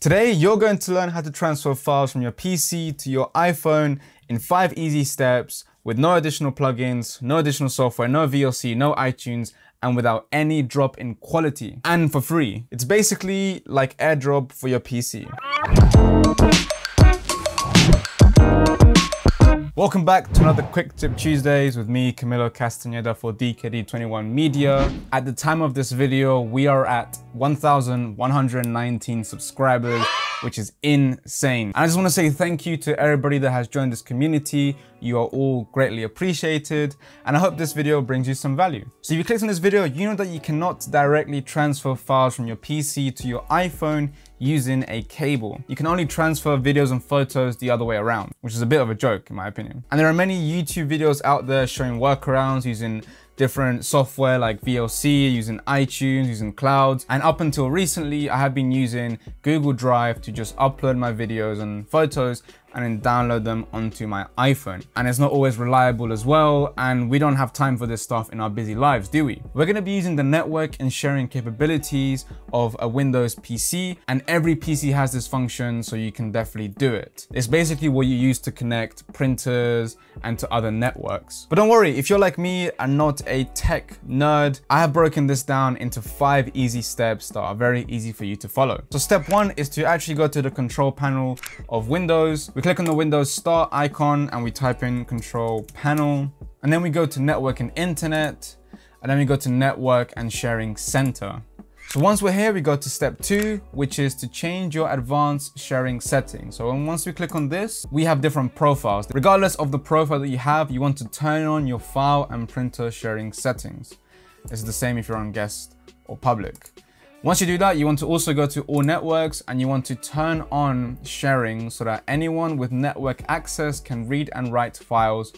Today, you're going to learn how to transfer files from your PC to your iPhone in 5 easy steps with no additional plugins, no additional software, no VLC, no iTunes, and without any drop in quality and for free. It's basically like AirDrop for your PC. Welcome back to another Quick Tip Tuesdays with me, Camilo Castañeda for DKD21 Media. At the time of this video, we are at 1,119 subscribers, which is insane. And I just want to say thank you to everybody that has joined this community. You are all greatly appreciated, and I hope this video brings you some value. So if you clicked on this video, you know that you cannot directly transfer files from your PC to your iPhone using a cable. You can only transfer videos and photos the other way around, which is a bit of a joke in my opinion. And there are many YouTube videos out there showing workarounds using different software like VLC, using iTunes, using clouds. And up until recently, I have been using Google Drive to just upload my videos and photos and then download them onto my iPhone. And it's not always reliable as well, and we don't have time for this stuff in our busy lives, do we? We're gonna be using the network and sharing capabilities of a Windows PC, and every PC has this function, so you can definitely do it. It's basically what you use to connect printers and to other networks. But don't worry, if you're like me and not a tech nerd, I have broken this down into 5 easy steps that are very easy for you to follow. So step 1 is to actually go to the control panel of Windows. We click on the Windows Start icon and we type in Control Panel, and then we go to Network and Internet, and then we go to Network and Sharing Center. So once we're here, we go to step 2, which is to change your advanced sharing settings. So once we click on this, we have different profiles. Regardless of the profile that you have, you want to turn on your file and printer sharing settings. It's the same if you're on guest or public. Once you do that, you want to also go to all networks and you want to turn on sharing so that anyone with network access can read and write files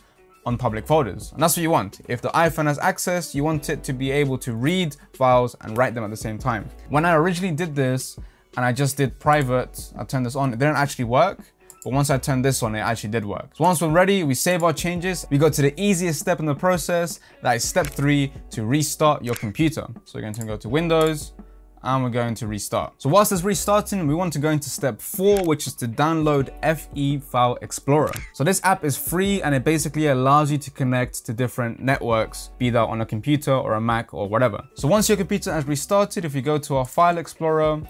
on public folders. And that's what you want. If the iPhone has access, you want it to be able to read files and write them at the same time. When I originally did this and I just did private, I turned this on, it didn't actually work. But once I turned this on, it actually did work. So once we're ready, we save our changes. We go to the easiest step in the process. That is step 3, to restart your computer. So we're going to go to Windows and we're going to restart. So whilst it's restarting, we want to go into step 4, which is to download FE File Explorer. So this app is free and it basically allows you to connect to different networks, be that on a computer or a Mac or whatever. So once your computer has restarted, if we go to our File Explorer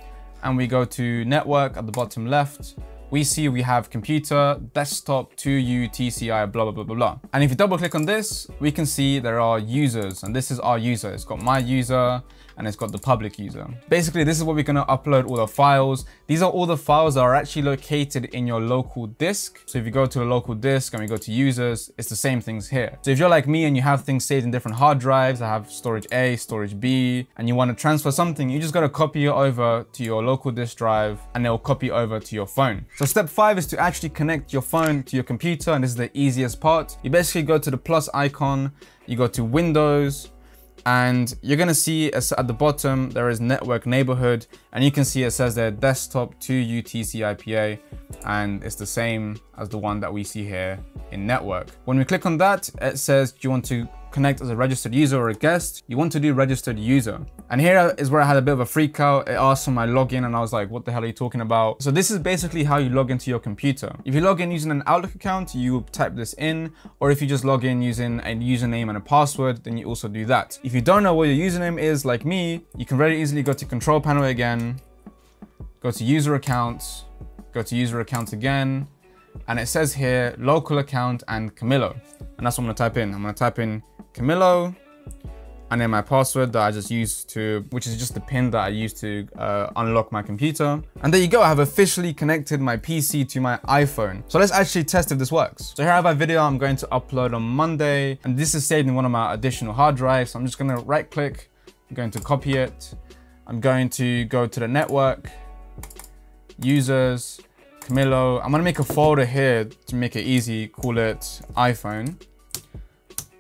and we go to network at the bottom left, we see we have computer, desktop, 2U, TCI, blah, blah, blah, blah, blah. And if you double click on this, we can see there are users, and this is our user. It's got my user and it's got the public user. Basically, this is where we're gonna upload all the files. These are all the files that are actually located in your local disk. So if you go to a local disk and we go to users, it's the same things here. So if you're like me and you have things saved in different hard drives, I have storage A, storage B, and you wanna transfer something, you just gotta copy it over to your local disk drive and it'll copy over to your phone. So step 5 is to actually connect your phone to your computer, and this is the easiest part. You basically go to the plus icon, you go to Windows, and you're gonna see at the bottom, there is network neighborhood, and you can see it says there desktop 2U TCIPA, and it's the same as the one that we see here in network. When we click on that, it says, do you want to connect as a registered user or a guest? You want to do registered user. And here is where I had a bit of a freak out. It asked for my login and I was like, what the hell are you talking about? So this is basically how you log into your computer. If you log in using an Outlook account, you type this in, or if you just log in using a username and a password, then you also do that. If you don't know what your username is, like me, you can very easily go to control panel again, go to user accounts, go to user accounts again, and it says here, local account and Camilo. And that's what I'm gonna type in. I'm gonna type in Camilo, and then my password that I just used to, which is just the pin that I used to unlock my computer. And there you go, I have officially connected my PC to my iPhone. So let's actually test if this works. So here I have a video I'm going to upload on Monday, and this is saved in one of my additional hard drives. So I'm just gonna right click, I'm going to copy it. I'm going to go to the network, users, Camilo. I'm gonna make a folder here to make it easy, call it iPhone.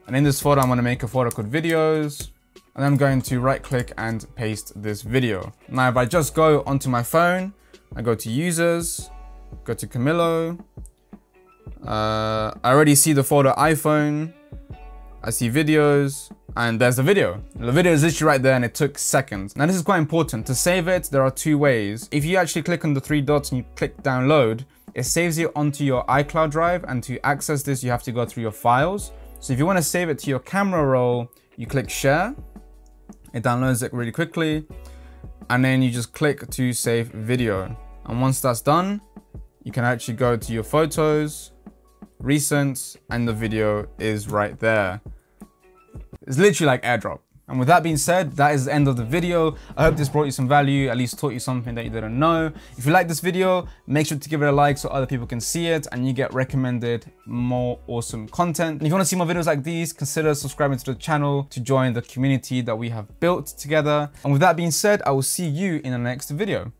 And in this folder, I'm gonna make a folder called videos, and I'm going to right click and paste this video. Now, if I just go onto my phone, I go to users, go to Camilo, I already see the folder iPhone, I see videos, and there's the video. The video is literally right there and it took seconds. Now this is quite important. To save it, there are two ways. If you actually click on the three dots and you click download, it saves you onto your iCloud drive, and to access this, you have to go through your files. So if you want to save it to your camera roll, you click share, it downloads it really quickly, and then you just click to save video. And once that's done, you can actually go to your photos, recent, and the video is right there. It's literally like AirDrop. And with that being said, that is the end of the video. I hope this brought you some value, at least taught you something that you didn't know. If you like this video, make sure to give it a like so other people can see it and you get recommended more awesome content. And if you want to see more videos like these, consider subscribing to the channel to join the community that we have built together. And with that being said, I will see you in the next video.